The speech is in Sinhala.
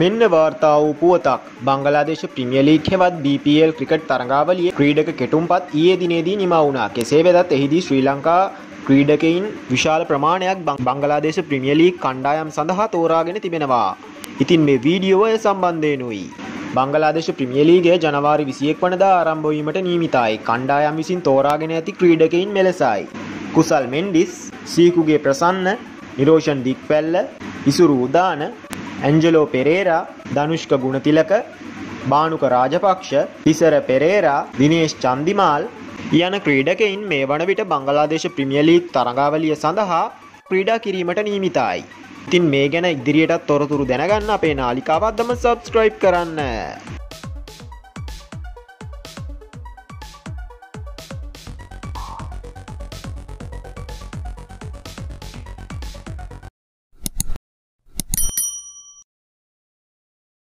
මෙන්න වාර්තාව පුවතක් බංගලාදේශ ප්‍රීමියර් ලීග් හෙවත් BPL ක්‍රිකට් තරඟාවලියේ ක්‍රීඩක කෙටුම්පත් ඊයේ දිනේදී නිමා වුණා. කෙසේ වෙතත් එහිදී ශ්‍රී ලංකා ක්‍රීඩකයින් විශාල ප්‍රමාණයක් බංගලාදේශ ප්‍රීමියර් ලීග් කණ්ඩායම් සඳහා තෝරාගෙන තිබෙනවා. ඉතින් මේ වීඩියෝ ඔය සම්බන්ධයෙන්ුයි. බංගලාදේශ ප්‍රීමියර් ලීගය ජනවාරි 21 වනදා ආරම්භ වීමට නියමිතයි. කණ්ඩායම් විසින් තෝරාගෙන ඇති ක්‍රීඩකයින් මෙලෙසයි. කුසල් මෙන්ඩිස්, සීකුගේ ප්‍රසන්න, නිරෝෂන් දික්පැල්ල, ඉසුරු උදාන, एंजेलो पेरेरा, धनुष्क गुणतिलक, भानुका राजपक्ष, इसर पेरेरा, दिनेश चंदिमाल यन क्रीडकैन मे वनविट बंगलादेश प्रीमियर लीग तरंगावलिय सඳහා ක්‍රීඩා කිරීමට නියමිතයි. ඉතින් මේ ගැන ඉදිරියටත් තොරතුරු දැනගන්න අපේ නාලිකාවත් සබ්ස්ක්‍රයිබ් කරන්න.